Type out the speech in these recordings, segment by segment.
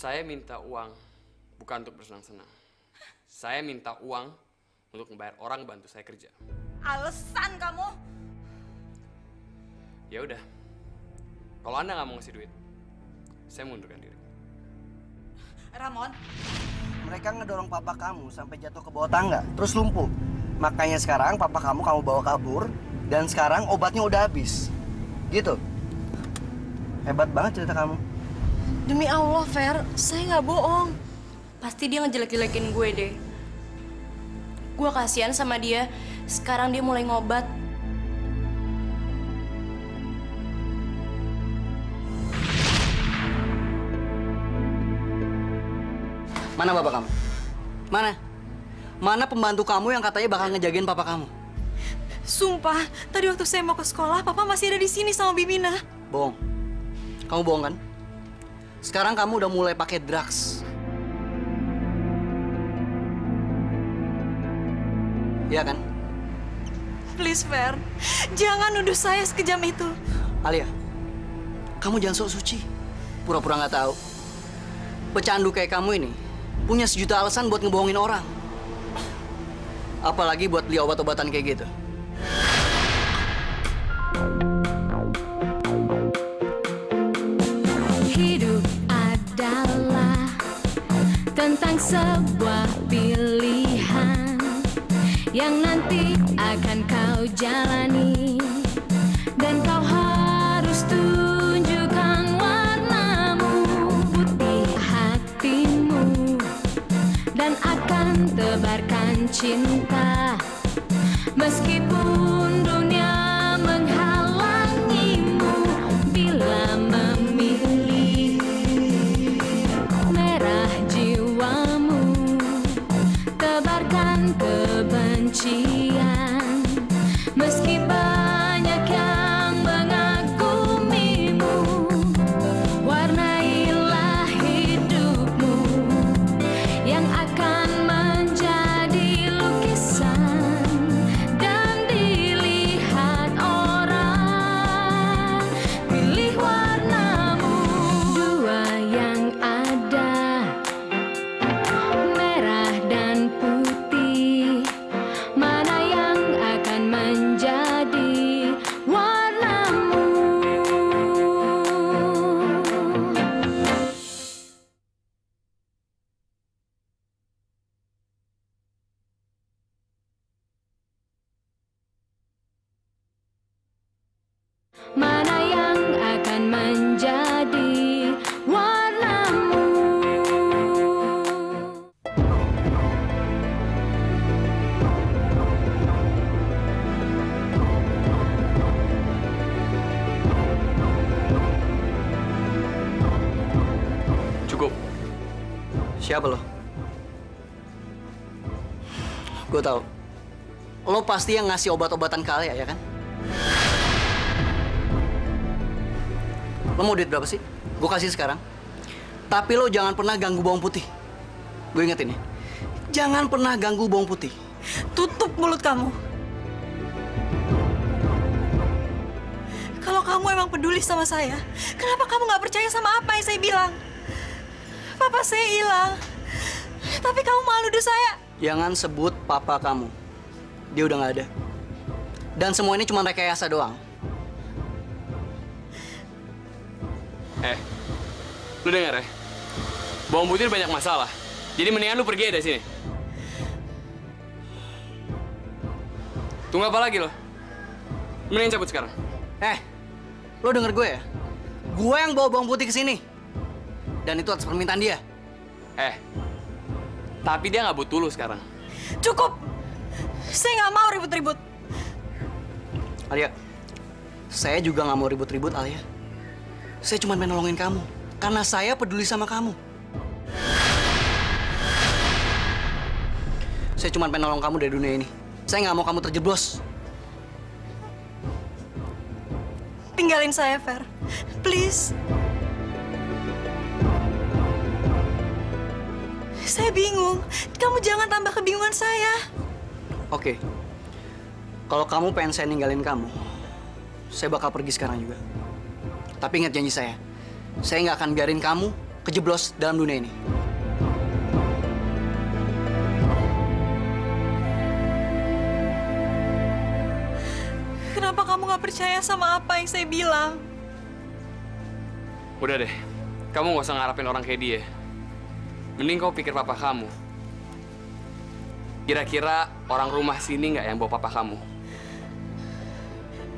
Saya minta uang bukan untuk bersenang-senang. Saya minta uang untuk membayar orang bantu saya kerja. Alasan kamu? Ya udah. Kalau Anda nggak mau ngasih duit, saya mengundurkan diri. Ramon, mereka ngedorong papa kamu sampai jatuh ke bawah tangga, terus lumpuh. Makanya sekarang papa kamu bawa kabur, dan sekarang obatnya udah habis. Gitu. Hebat banget cerita kamu. Demi Allah, Fer, saya nggak bohong. Pasti dia ngejelek-jelekin gue deh. Gue kasihan sama dia. Sekarang dia mulai ngobat. Mana bapak kamu? Mana? Mana pembantu kamu yang katanya bakal ngejagain papa kamu? Sumpah, tadi waktu saya mau ke sekolah, papa masih ada di sini sama Bimina. Bohong. Kamu bohong kan? Sekarang kamu udah mulai pakai drugs. Iya kan? Please, Fer. Jangan nuduh saya sekejam itu. Alia, kamu jangan sok suci. Pura-pura nggak tahu. Pecandu kayak kamu ini punya sejuta alasan buat ngebohongin orang. Apalagi buat beli obat-obatan kayak gitu. Hidup adalah tentang sebuah pilihan yang nanti akan kau jalani. Dan kau harus tunjukkan warnamu, putih hatimu, dan akan tebarkan cinta meskipun dunia menghalangimu. Bila memilih merah jiwamu, tebarkan kebencian meski banyak yang mengagumimu. Warnailah hidupmu yang akan menjadi lukisan dan dilihat orang. Pilih warnamu, dua yang ada, merah dan putih. Mana yang akan menjadi warnamu? Mana yang akan menjadi warnamu? Cukup. Siapa lo? Gue tahu. Lo pasti yang ngasih obat-obatan ke Alya, ya kan? Lo mau duit berapa sih? Gue kasih sekarang. Tapi lo jangan pernah ganggu bawang putih. Gue ingetin ya. Jangan pernah ganggu bawang putih. Tutup mulut kamu. Kalau kamu emang peduli sama saya, kenapa kamu nggak percaya sama apa yang saya bilang? Papa saya hilang, tapi kamu malu nuduh saya. Jangan sebut papa kamu. Dia udah nggak ada. Dan semua ini cuma rekayasa doang. Lu denger ya? Bawang putih banyak masalah. Jadi mendingan lu pergi aja dari sini. Tunggu apa lagi lo? Mendingan cabut sekarang. Lo denger gue ya? Gue yang bawa bawang putih ke sini. Dan itu atas permintaan dia. Tapi dia nggak butuh lu sekarang. Cukup. Saya nggak mau ribut-ribut. Alia, saya juga nggak mau ribut-ribut, Alia. Saya cuma pengen nolongin kamu, karena saya peduli sama kamu. Saya cuma pengen nolong kamu dari dunia ini. Saya nggak mau kamu terjeblos. Tinggalin saya, Fer. Please. Saya bingung. Kamu jangan tambah kebingungan saya. Oke. Kalau kamu pengen saya ninggalin kamu, saya bakal pergi sekarang juga. Tapi ingat janji saya nggak akan biarin kamu kejeblos dalam dunia ini. Kenapa kamu nggak percaya sama apa yang saya bilang? Udah deh, kamu nggak usah ngarapin orang kayak dia. Mending kau pikir papa kamu. Kira-kira orang rumah sini nggak yang bawa papa kamu?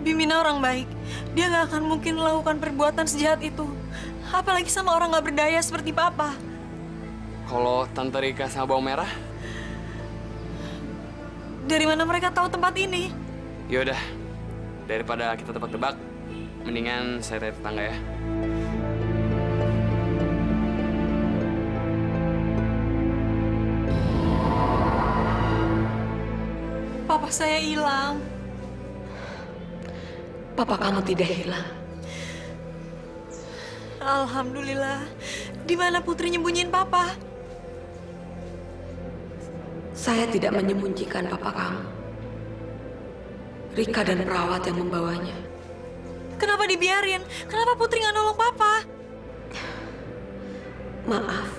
Bimina orang baik. Dia nggak akan mungkin melakukan perbuatan sejahat itu. Apalagi sama orang nggak berdaya seperti papa. Kalau Tante Rika sama Bawang Merah? Dari mana mereka tahu tempat ini? Yaudah, daripada kita tebak-tebak, mendingan saya tanya tetangga ya. Papa saya hilang. Papa kamu tidak hilang. Alhamdulillah. Di mana Putri nyembunyiin papa? Saya tidak menyembunyikan papa kamu. Rika dan perawat yang membawanya. Kenapa dibiarin? Kenapa Putri nggak nolong papa? Maaf.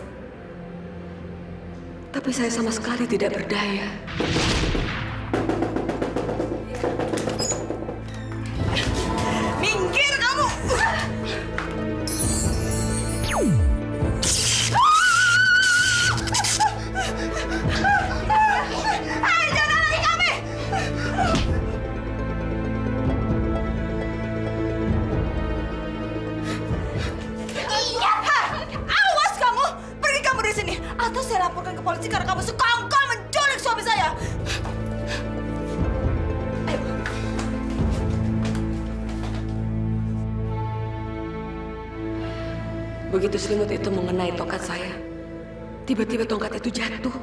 Tapi saya sama sekali tidak berdaya. Begitu selimut itu mengenai tongkat saya, tiba-tiba tongkat itu jatuh,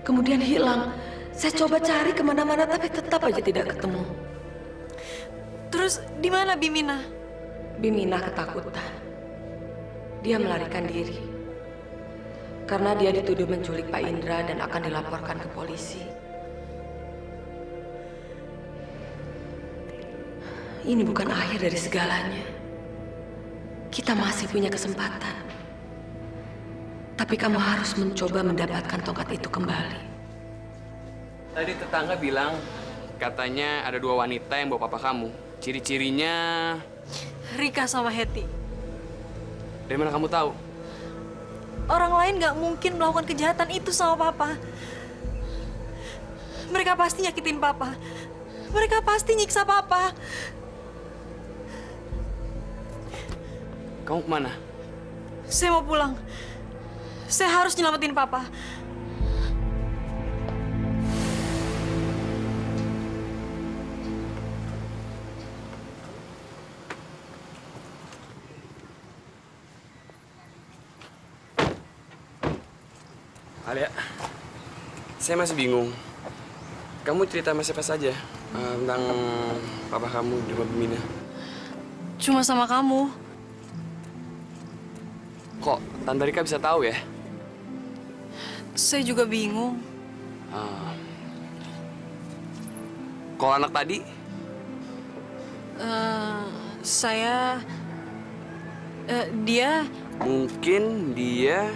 kemudian hilang. Saya coba cari kemana-mana tapi tetap aja tidak ketemu. Terus di mana Bimina? Bimina ketakutan. Dia melarikan diri. Karena dia dituduh menculik Pak Indra dan akan dilaporkan ke polisi. Ini bukan akhir dari segalanya. Kita masih punya kesempatan. Tapi kamu harus mencoba mendapatkan tongkat itu kembali. Tadi tetangga bilang, katanya ada dua wanita yang bawa papa kamu. Ciri-cirinya... Rika sama Heti. Dari mana kamu tahu? Orang lain nggak mungkin melakukan kejahatan itu sama papa. Mereka pasti nyakitin papa. Mereka pasti nyiksa papa. Kamu kemana? Saya mau pulang. Saya harus nyelamatin papa. Alia, saya masih bingung. Kamu cerita sama siapa saja tentang papa kamu di rumah Bimina? Cuma sama kamu. Kok Tante Rika bisa tahu ya? Saya juga bingung. Kalau anak tadi? Dia... Mungkin dia...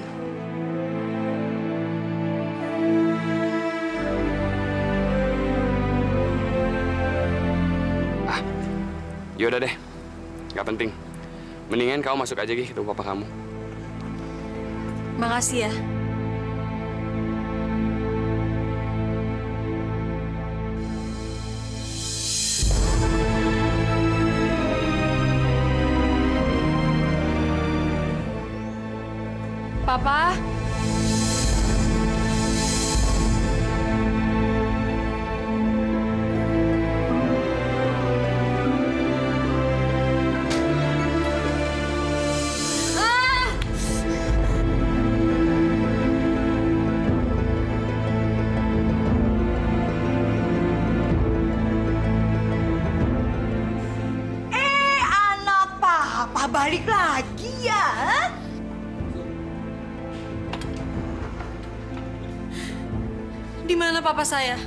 Yaudah deh. Nggak penting. Mendingan kamu masuk aja gitu papa kamu. Makasih ya. Papa? Balik lagi ya? Di mana papa saya?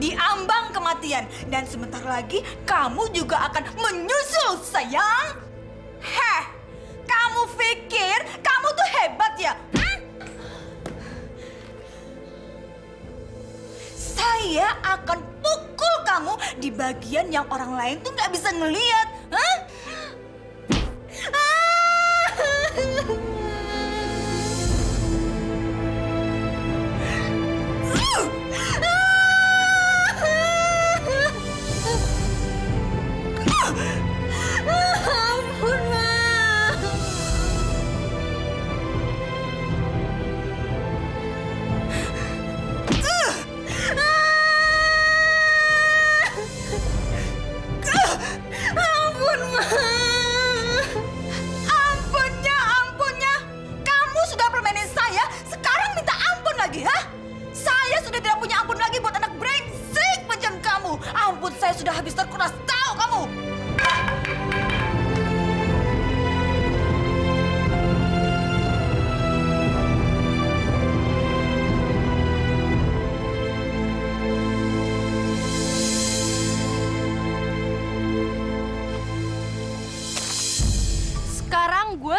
Di ambang kematian. Dan sebentar lagi kamu juga akan menyusul, sayang. Heh, kamu pikir kamu tuh hebat? dia akan pukul kamu di bagian yang orang lain tuh nggak bisa ngelihat. Hah?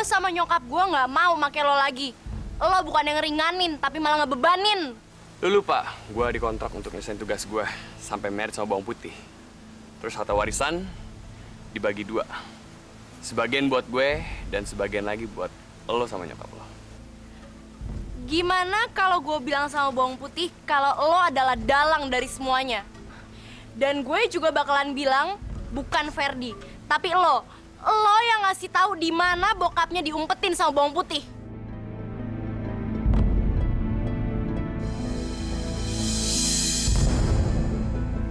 Sama nyokap gue nggak mau make lo lagi. Lo bukan yang ringanin, tapi malah ngebebanin. Lo lupa, gue dikontrak untuk nyelesain tugas gue sampai married sama bawang putih. Terus harta warisan dibagi dua. Sebagian buat gue, dan sebagian lagi buat lo sama nyokap lo. Gimana kalau gue bilang sama bawang putih kalau lo adalah dalang dari semuanya? Dan gue juga bakalan bilang, bukan Ferdi, tapi lo. Lo yang ngasih tahu di mana bokapnya diumpetin sama bawang putih.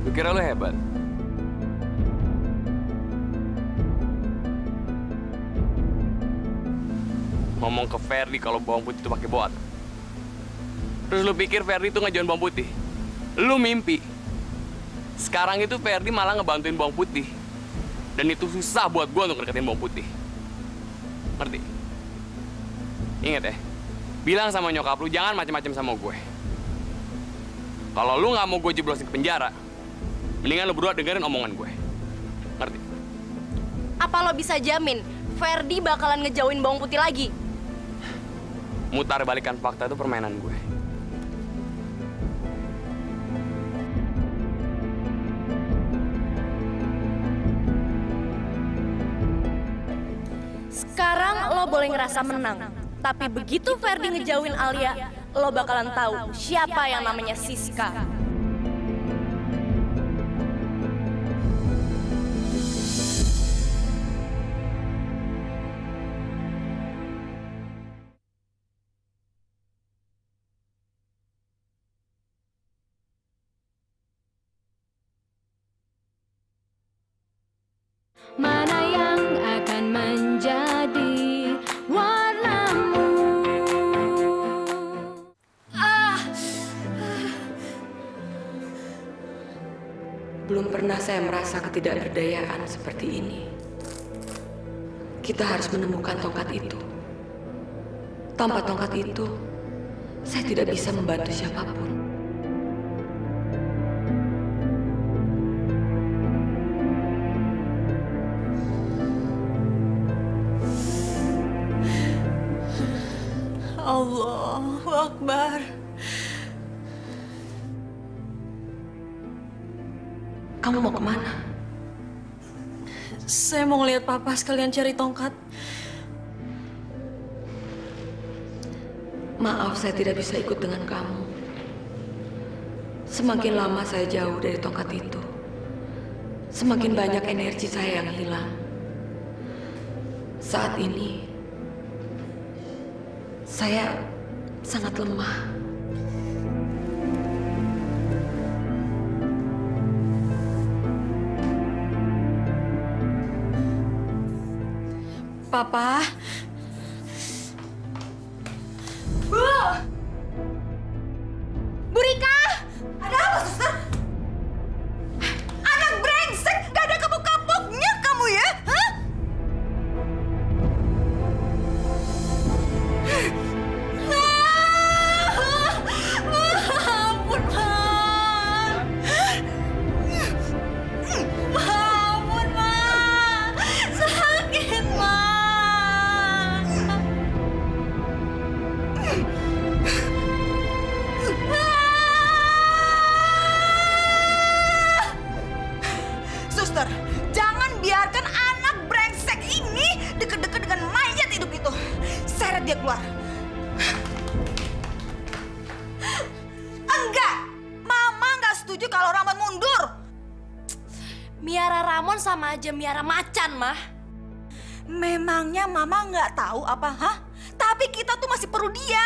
Lu kira lo hebat? Ngomong ke Ferdi kalau bawang putih itu pakai boat. Terus lu pikir Ferdi itu ngajuin bawang putih? Lu mimpi. Sekarang itu Ferdi malah ngebantuin bawang putih. Dan itu susah buat gue untuk deketin bawang putih. Ngerti? Ingat ya, bilang sama nyokap lu jangan macem-macem sama gue. Kalau lu nggak mau gue jeblosin ke penjara, mendingan lu berdua dengerin omongan gue. Ngerti? Apa lo bisa jamin Ferdi bakalan ngejauhin bawang putih lagi? Mutar balikan fakta itu permainan gue. Sekarang lo boleh ngerasa menang, tapi begitu Ferdi ngejauhin Alia, lo bakalan tahu siapa yang namanya Siska. Mana yang akan menjadi warnamu? Belum pernah saya merasa ketidakberdayaan seperti ini. Kita harus menemukan tongkat itu. Tanpa tongkat itu, saya tidak bisa membantu siapapun. Allahu Akbar. Kamu mau kemana? Saya mau ngeliat papa sekalian cari tongkat. Maaf, saya tidak bisa ikut dengan kamu. Semakin lama saya jauh dari tongkat itu, semakin banyak energi saya yang hilang. Saat ini, saya sangat lemah. Papa. Bu! Bu Rika! Ada apa, Suster? Anak brengsek! Gak ada kapok-kapoknya kamu ya? Hah? dia keluar. Enggak! Mama nggak setuju kalau Ramon mundur. Miara Ramon sama aja miara macan, Mah. Memangnya Mama nggak tahu apa, hah? Tapi kita tuh masih perlu dia.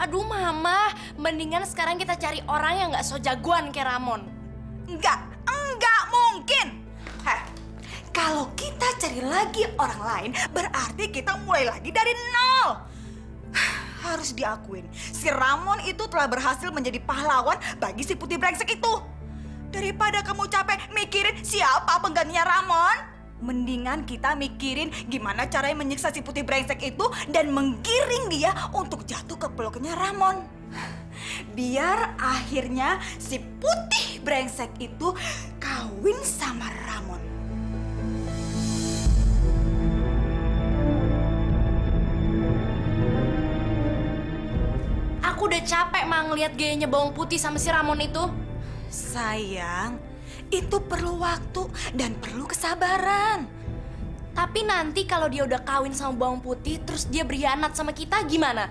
Aduh, Mama, mendingan sekarang kita cari orang yang nggak so jagoan kayak Ramon. Enggak mungkin. Heh, kalau kita cari lagi orang lain, berarti kita mulai lagi dari nol. Harus diakuin, si Ramon itu telah berhasil menjadi pahlawan bagi si putih brengsek itu. Daripada kamu capek mikirin siapa penggantinya Ramon, mendingan kita mikirin gimana caranya menyiksa si putih brengsek itu dan menggiring dia untuk jatuh ke peluknya Ramon. Biar akhirnya si putih brengsek itu kawin sama Ramon. Aku udah capek, Ma, ngeliat gayanya bawang putih sama si Ramon itu. Sayang, itu perlu waktu dan perlu kesabaran. Tapi nanti kalau dia udah kawin sama bawang putih, terus dia berkhianat sama kita gimana?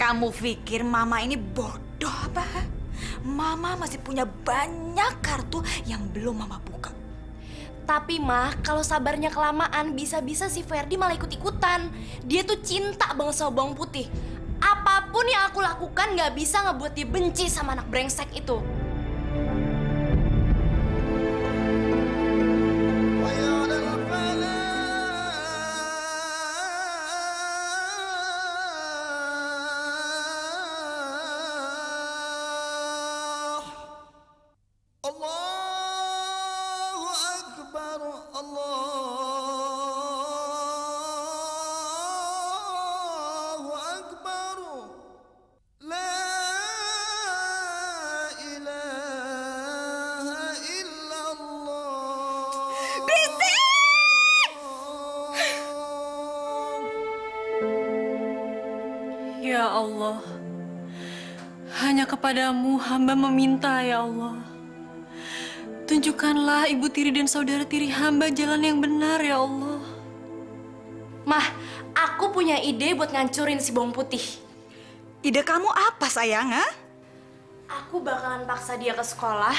Kamu pikir Mama ini bodoh apa? Mama masih punya banyak kartu yang belum Mama buka. Tapi Ma, kalau sabarnya kelamaan, bisa-bisa si Ferdi malah ikut-ikutan. Dia tuh cinta banget sama bawang putih. Apapun yang aku lakukan gak bisa ngebuat dia benci sama anak brengsek itu. Kepadamu hamba meminta, ya Allah, tunjukkanlah ibu tiri dan saudara tiri hamba jalan yang benar, ya Allah. Mah, aku punya ide buat ngancurin si bawang putih. Ide kamu apa, sayang? Aku bakalan paksa dia ke sekolah,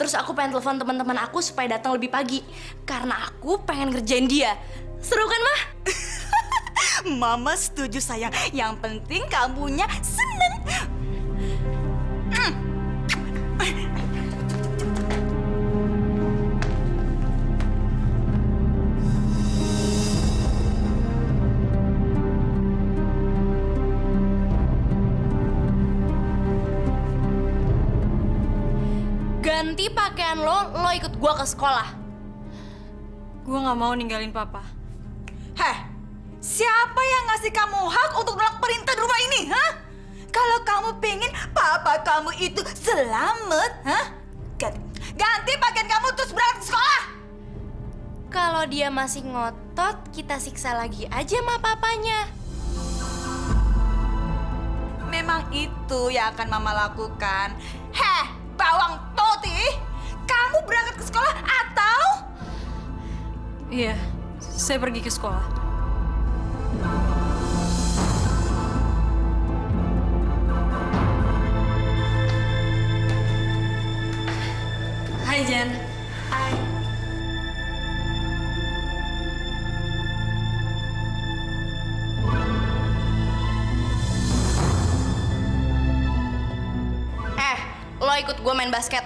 terus aku pengen telepon teman-teman aku supaya datang lebih pagi, karena aku pengen ngerjain dia. Seru kan, Mah? Mama setuju, sayang. Yang penting kamunya seneng. Ganti pakaian lo, lo ikut gua ke sekolah. Gua nggak mau ninggalin Papa. Heh, siapa yang ngasih kamu hak untuk nolak perintah di rumah ini, ha? Kalau kamu pengen Papa kamu itu selamat, ha? Ganti pakaian kamu terus berangkat ke sekolah. Kalau dia masih ngotot, kita siksa lagi aja sama papanya. Memang itu yang akan Mama lakukan. Heh, bawang putih, kamu berangkat ke sekolah atau... Iya, saya pergi ke sekolah. Hai, Jen. Hai. Lo ikut gue main basket.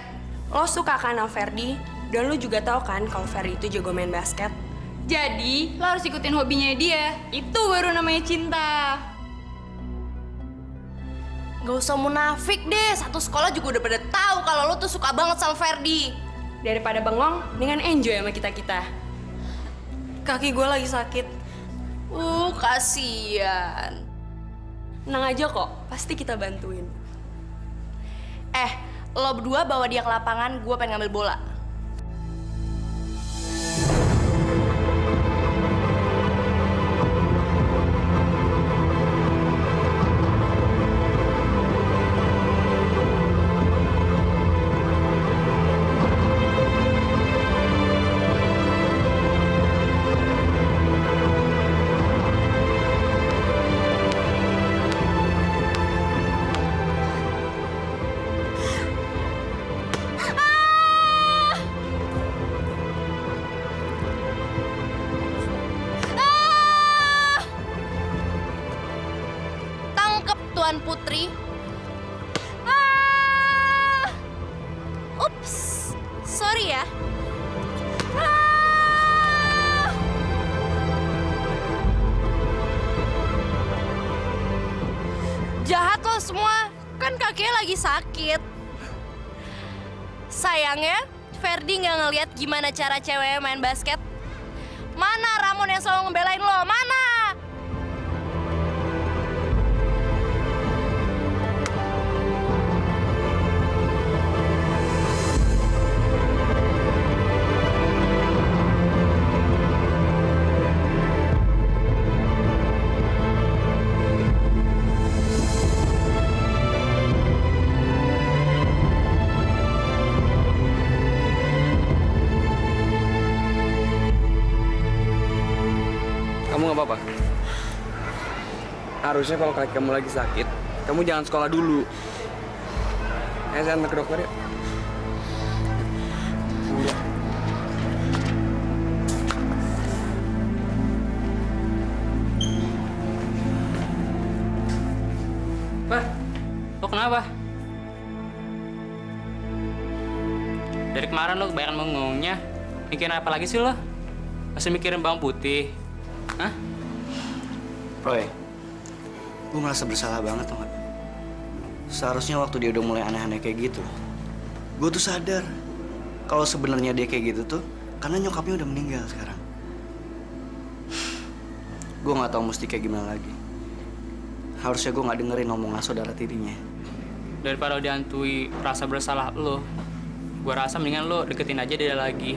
Lo suka kan sama Ferdi, dan lo juga tahu kan kalau Ferdi itu jago main basket. Jadi lo harus ikutin hobinya dia. Itu baru namanya cinta. Gak usah munafik deh, satu sekolah juga udah pada tahu kalau lo tuh suka banget sama Ferdi. Daripada bengong, dengan enjoy sama kita-kita. Kaki gue lagi sakit. Kasihan. Tenang aja kok, pasti kita bantuin. Lo berdua bawa dia ke lapangan, gue pengen ngambil bola. kebutuhan Putri. Ah! Ups, sorry ya. Ah! Jahat lo semua, kan kakek lagi sakit. Sayangnya, Ferdi nggak ngeliat gimana cara cewek main basket. Mana Ramon yang selalu ngebelain lo? Mana? Harusnya kalau kaki kamu lagi sakit, kamu jangan sekolah dulu. Ayo saya antar ke dokter ya. Pak, lo kenapa? Dari kemarin lo kebanyakan mengungnya. Mikirin apa lagi sih lo? Masih mikirin bawang putih. Hah? Roy. Gue merasa bersalah banget, tau gak? Seharusnya waktu dia udah mulai aneh-aneh kayak gitu, gue tuh sadar kalau sebenarnya dia kayak gitu tuh karena nyokapnya udah meninggal sekarang. Gue gak tahu mesti kayak gimana lagi. Harusnya gue gak dengerin omongan saudara tirinya. Daripada dihantui rasa bersalah lo, gue rasa mendingan lo deketin aja dia lagi.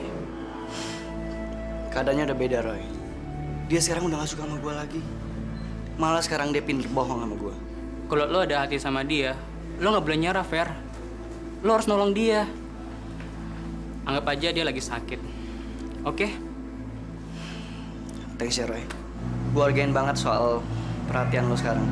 Keadaannya udah beda, Roy. Dia sekarang udah gak suka sama gue lagi. Malah sekarang dia pinter bohong sama gue. Kalau lo ada hati sama dia, lo nggak boleh nyerah, Fer. Lo harus nolong dia. Anggap aja dia lagi sakit. Oke? Okay? Thanks ya, Roy. Gue hargain banget soal perhatian lo sekarang.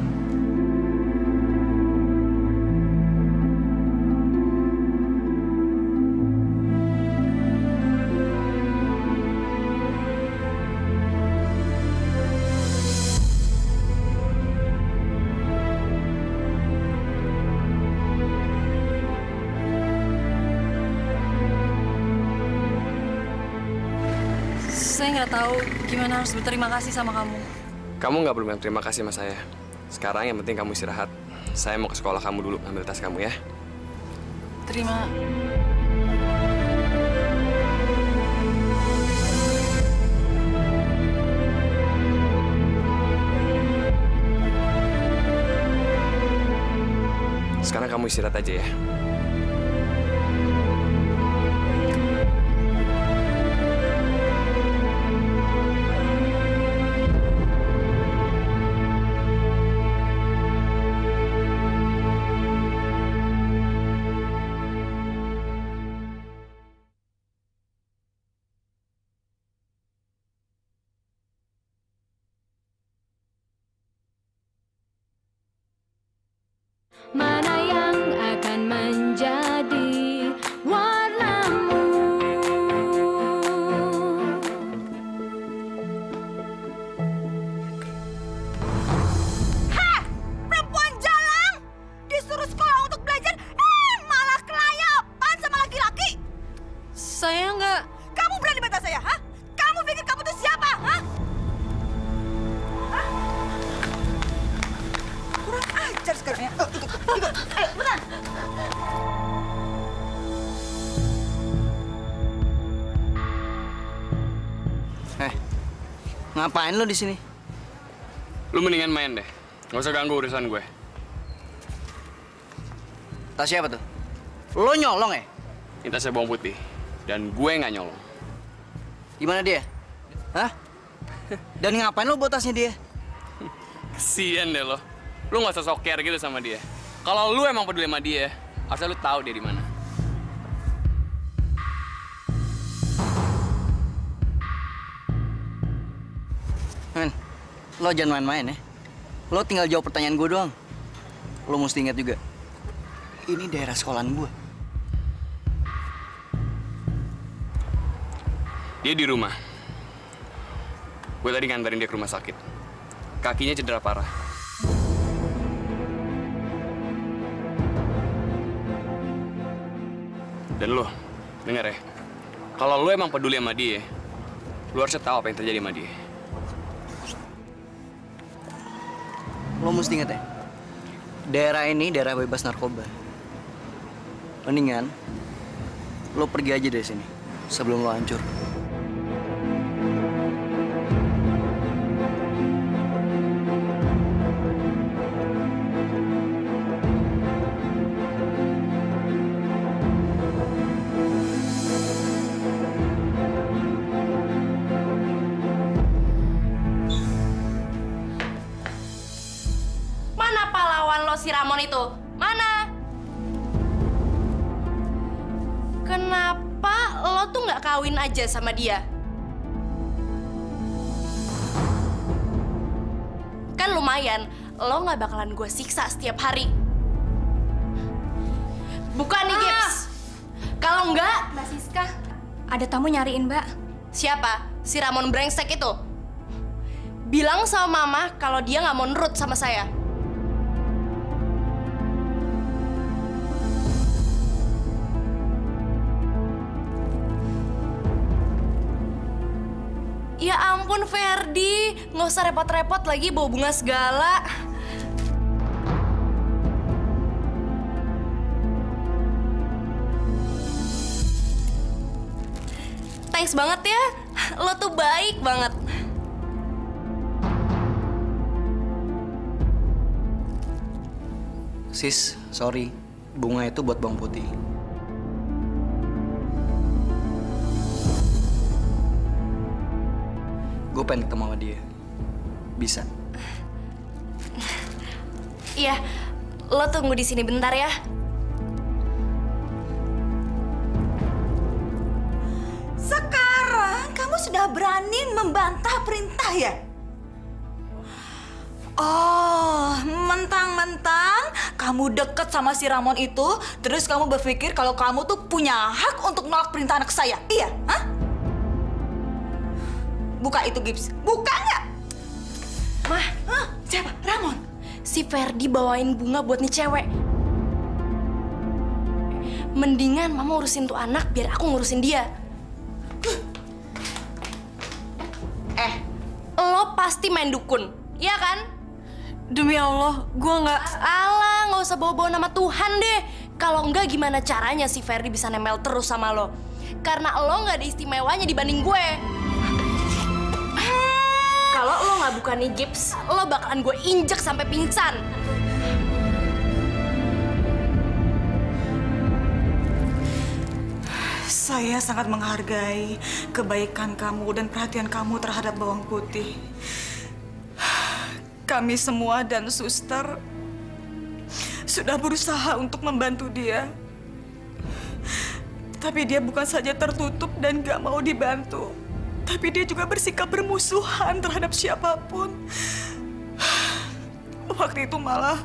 Tahu gimana harus berterima kasih sama kamu. Kamu nggak perlu berterima kasih sama saya. Sekarang yang penting kamu istirahat. Saya mau ke sekolah kamu dulu, ambil tas kamu ya. Terima. Sekarang kamu istirahat aja ya. Ngapain lo di sini? Lo mendingan main deh. Gak usah ganggu urusan gue. Tas siapa tuh? Lo nyolong ya? Ini tasnya bawang putih. Dan gue nggak nyolong. Gimana dia? Hah? Dan ngapain lo bawa tasnya dia? Kesian deh lo. Lo nggak usah sok care gitu sama dia. Kalau lo emang peduli sama dia, harusnya lo tahu dia di mana. Lo jangan main-main ya. Lo tinggal jawab pertanyaan gue doang. Lo mesti ingat juga, ini daerah sekolahan gue. Dia di rumah. Gue tadi nganterin dia ke rumah sakit. Kakinya cedera parah. Dan lo, denger ya. Kalau lo emang peduli sama dia, lo harusnya tahu apa yang terjadi sama dia. Lo mesti inget ya, daerah ini daerah bebas narkoba. Mendingan, lo pergi aja dari sini sebelum lo hancur. Si Ramon itu mana? Kenapa lo tuh nggak kawin aja sama dia? Kan lumayan, lo nggak bakalan gue siksa setiap hari. Bukan nih, Gips. Kalau nggak, Mbak Siska, ada tamu nyariin Mbak. Siapa? Si Ramon brengsek itu. Bilang sama Mama kalau dia nggak mau nurut sama saya. Ya ampun, Ferdi. Nggak usah repot-repot lagi bawa bunga segala. Thanks banget ya. Lo tuh baik banget. Sis, sorry. Bunga itu buat Bang Putih. Gue pengen ketemu sama dia. Bisa? Iya, lo tunggu di sini bentar ya. Sekarang kamu sudah berani membantah perintah ya? Oh, mentang-mentang kamu deket sama si Ramon itu, terus kamu berpikir kalau kamu tuh punya hak untuk nolak perintah anak saya, iya? Hah? Buka itu, Gips. Buka nggak? Mah, siapa? Ramon. Si Ferdi bawain bunga buat nih cewek. Mendingan Mama urusin tuh anak biar aku ngurusin dia. Lo pasti main dukun, iya kan? Demi Allah, gue nggak... Alah, nggak usah bawa-bawa nama Tuhan deh. Kalau nggak, gimana caranya si Ferdi bisa nempel terus sama lo? Karena lo nggak ada istimewanya dibanding gue. Kalau lo nggak buka nih Gips, lo bakalan gue injek sampai pingsan. Saya sangat menghargai kebaikan kamu dan perhatian kamu terhadap Bawang Putih. Kami semua dan suster sudah berusaha untuk membantu dia. Tapi dia bukan saja tertutup dan gak mau dibantu. Tapi dia juga bersikap bermusuhan terhadap siapapun. Waktu itu malah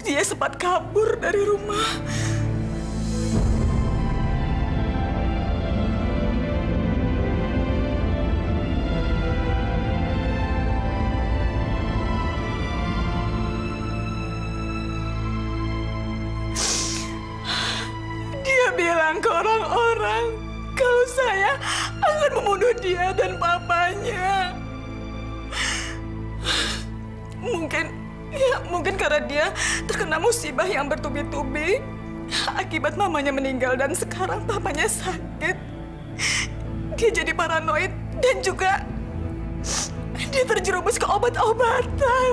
dia sempat kabur dari rumah. Dia bilang ke orang-orang kalau saya akan membunuh dia dan papanya. Mungkin karena dia terkena musibah yang bertubi-tubi akibat mamanya meninggal dan sekarang papanya sakit. Dia jadi paranoid dan juga dia terjerumus ke obat-obatan.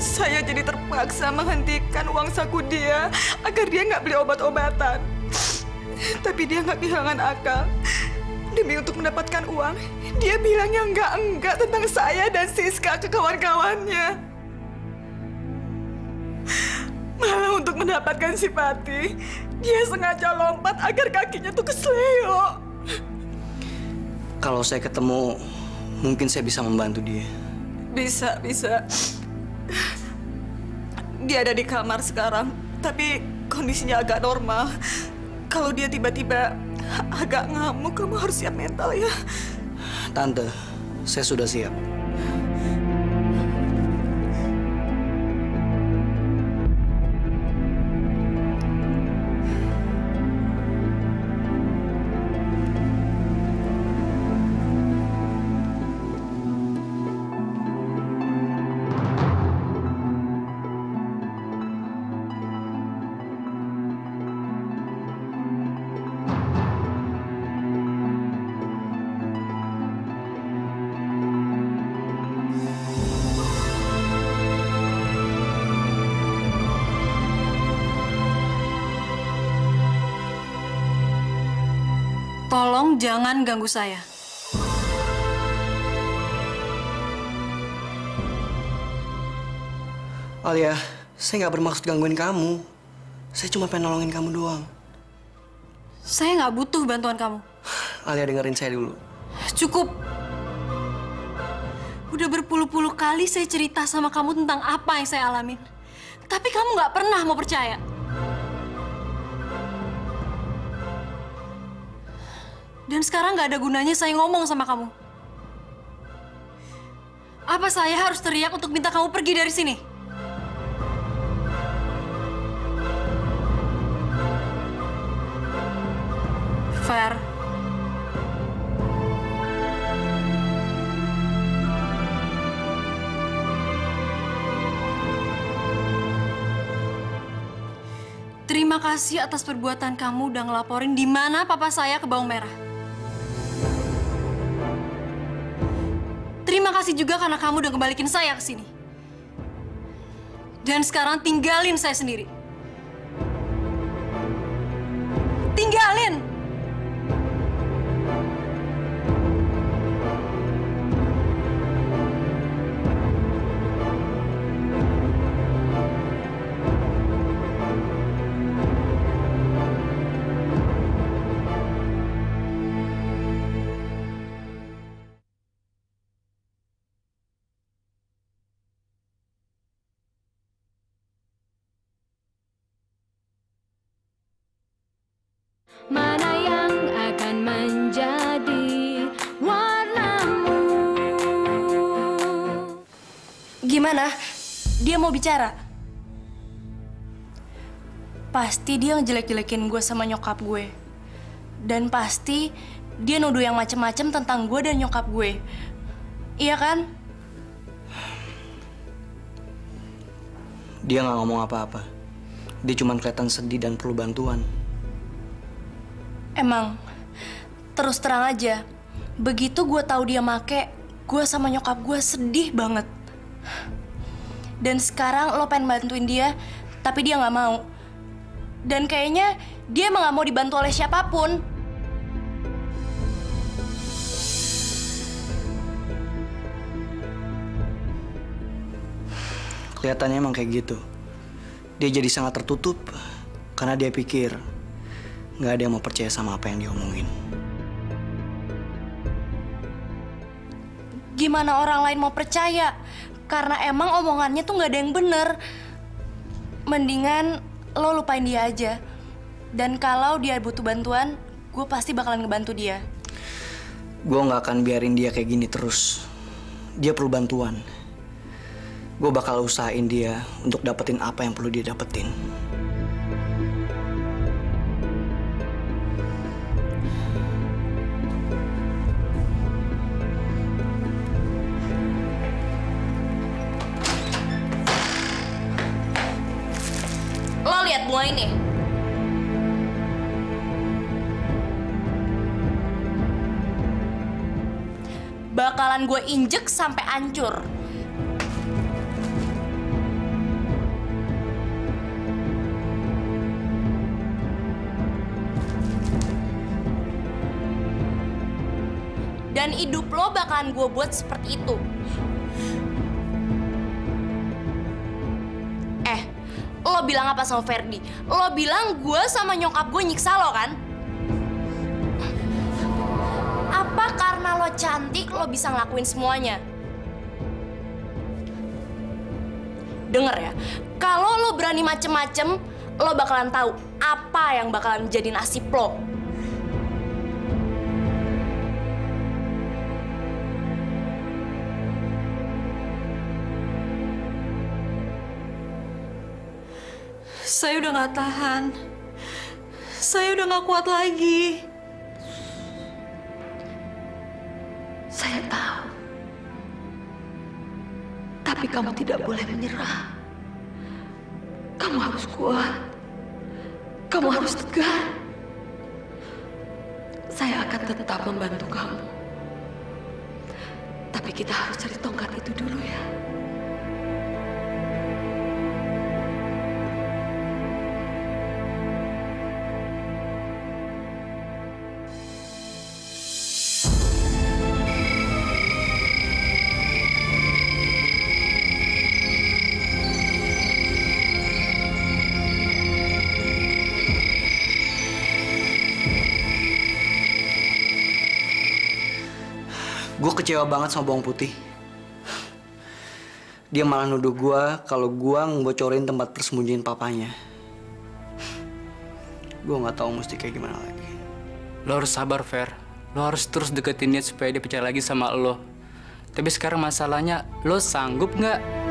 Saya jadi terpaksa menghentikan uang saku dia agar dia nggak beli obat-obatan. Tapi dia nggak kehilangan akal. Demi untuk mendapatkan uang, dia bilangnya enggak tentang saya dan Siska ke kawan-kawannya. Malah untuk mendapatkan simpati, dia sengaja lompat agar kakinya tuh kesleo. Kalau saya ketemu, mungkin saya bisa membantu dia. Bisa. Dia ada di kamar sekarang, tapi kondisinya agak normal. Kalau dia tiba-tiba agak ngamuk, kamu harus siap mental ya. Tante, saya sudah siap. Tolong jangan ganggu saya. Alia, saya nggak bermaksud gangguin kamu. Saya cuma pengen nolongin kamu doang. Saya nggak butuh bantuan kamu. Alia, dengerin saya dulu. Cukup. Udah berpuluh-puluh kali saya cerita sama kamu tentang apa yang saya alamin. Tapi kamu nggak pernah mau percaya. Dan sekarang nggak ada gunanya saya ngomong sama kamu. Apa saya harus teriak untuk minta kamu pergi dari sini? Fer, terima kasih atas perbuatan kamu udah ngelaporin di mana papa saya ke Bawang Merah. Terima kasih juga karena kamu udah kembalikin saya ke sini. Dan sekarang tinggalin saya sendiri. Tinggalin! Mana yang akan menjadi warnamu? Gimana? Dia mau bicara? Pasti dia ngejelek-jelekin gue sama nyokap gue. Dan pasti dia nuduh yang macem-macem tentang gue dan nyokap gue. Iya kan? Dia nggak ngomong apa-apa. Dia cuma kelihatan sedih dan perlu bantuan. Emang, terus terang aja, begitu gue tahu dia make, gue sama nyokap gue sedih banget. Dan sekarang lo pengen bantuin dia, tapi dia nggak mau. Dan kayaknya dia emang nggak mau dibantu oleh siapapun. Kelihatannya emang kayak gitu. Dia jadi sangat tertutup karena dia pikir nggak ada yang mau percaya sama apa yang diomongin. Gimana orang lain mau percaya? Karena emang omongannya tuh nggak ada yang bener. Mendingan lo lupain dia aja. Dan kalau dia butuh bantuan, gue pasti bakalan ngebantu dia. Gue nggak akan biarin dia kayak gini terus. Dia perlu bantuan. Gue bakal usahain dia untuk dapetin apa yang perlu dia dapetin. Ini bakalan gue injek sampai hancur. Dan hidup lo bakalan gue buat seperti itu. Lo bilang apa sama Ferdi? Lo bilang gue sama nyokap gue nyiksa lo kan? Apa karena lo cantik lo bisa ngelakuin semuanya? Dengar ya, kalau lo berani macem-macem, lo bakalan tahu apa yang bakalan jadi nasib lo. Saya udah nggak tahan. Saya udah nggak kuat lagi. Saya tahu. Tapi kamu tidak boleh menyerah. Kamu harus kuat. Kamu harus tegar. Saya akan tetap membantu kamu. Tapi kita harus cari tongkat itu dulu ya. Gue kecewa banget sama Bawang Putih. Dia malah nuduh gue kalau gue ngebocorin tempat persembunyian papanya. Gue nggak tahu mesti kayak gimana lagi. Lo harus sabar, Fer. Lo harus terus deketin dia supaya dia percaya lagi sama lo. Tapi sekarang masalahnya, lo sanggup nggak?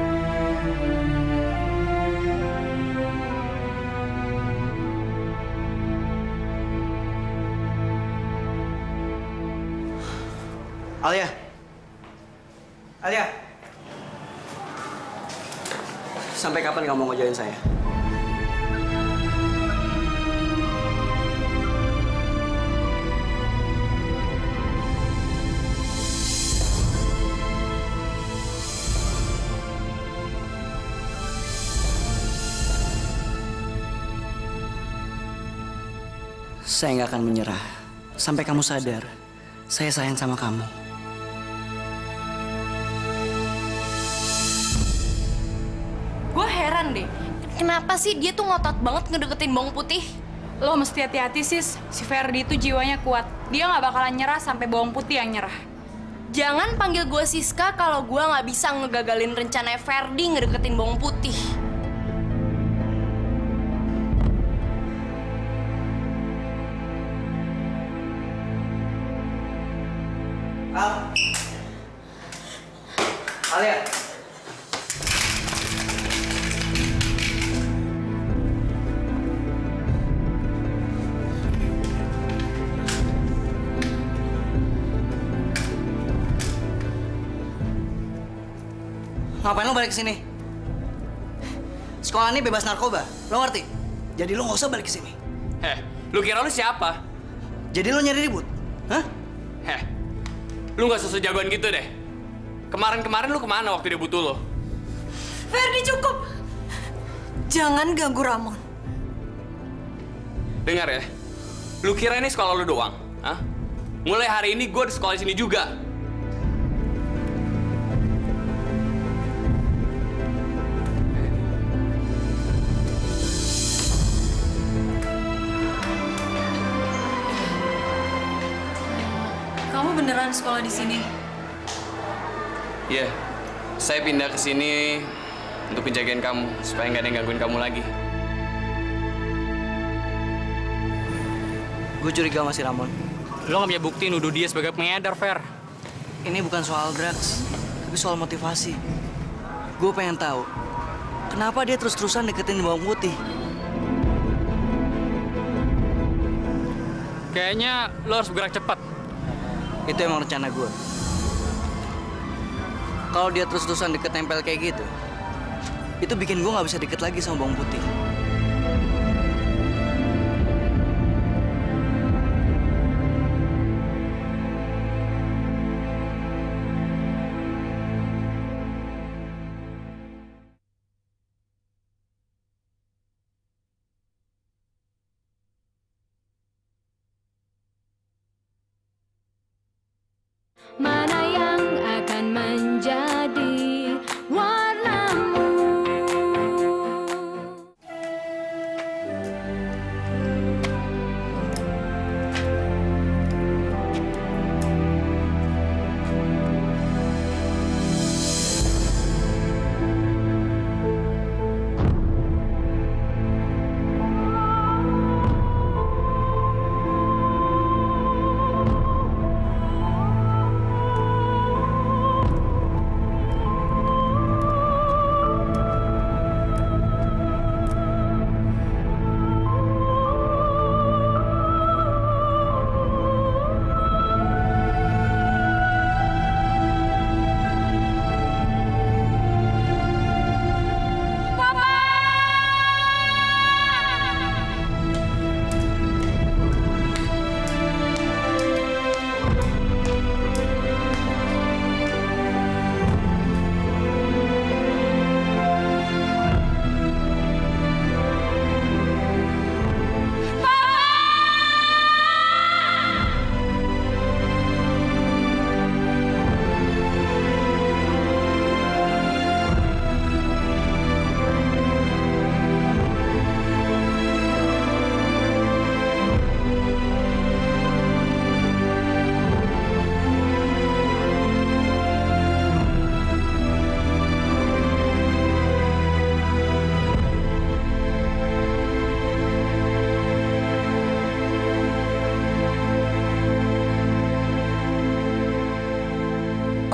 Alya, Alya, sampai kapan kamu ngojain saya? Saya nggak akan menyerah sampai kamu sadar saya sayang sama kamu. Deh. Kenapa sih dia tuh ngotot banget ngedeketin Bawang Putih? Lo mesti hati-hati, Sis. Si Ferdi itu jiwanya kuat. Dia nggak bakalan nyerah sampai Bawang Putih yang nyerah. Jangan panggil gue Siska kalau gue nggak bisa ngegagalin rencana Ferdi ngedeketin Bawang Putih. Alia. Ngapain lo balik ke sini? Sekolah ini bebas narkoba, lo ngerti? Jadi lo nggak usah balik ke sini. Heh, lo kira lo siapa? Jadi lo nyari ribut, hah? Heh, lo nggak usah sejagoan gitu deh. Kemarin-kemarin lo kemana waktu dia butuh lo? Ferdi, cukup. Jangan ganggu Ramon. Dengar ya, lo kira ini sekolah lo doang, hah? Mulai hari ini gue di sekolah sini juga. Beneran sekolah di sini? Iya, saya pindah ke sini untuk menjagain kamu supaya nggak ada yang gangguin kamu lagi. Gue curiga sama si Ramon. Lo nggak punya bukti nuduh dia sebagai pengedar, Fer. Ini bukan soal drugs, tapi soal motivasi. Gue pengen tahu kenapa dia terus-terusan deketin Bawang Putih. Kayaknya lo harus bergerak cepat. Itu emang rencana gue. Kalau dia terus-terusan deket nempel kayak gitu, itu bikin gue nggak bisa deket lagi sama Bawang Putih. Mana yang akan menjadi warnamu?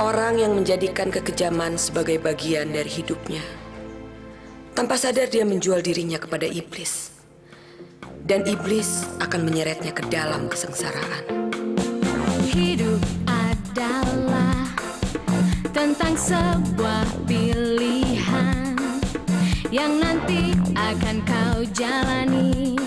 Orang yang menjadikan kekejaman sebagai bagian dari hidupnya. Tanpa sadar dia menjual dirinya kepada iblis. Dan iblis akan menyeretnya ke dalam kesengsaraan. Hidup adalah tentang sebuah pilihan yang nanti akan kau jalani.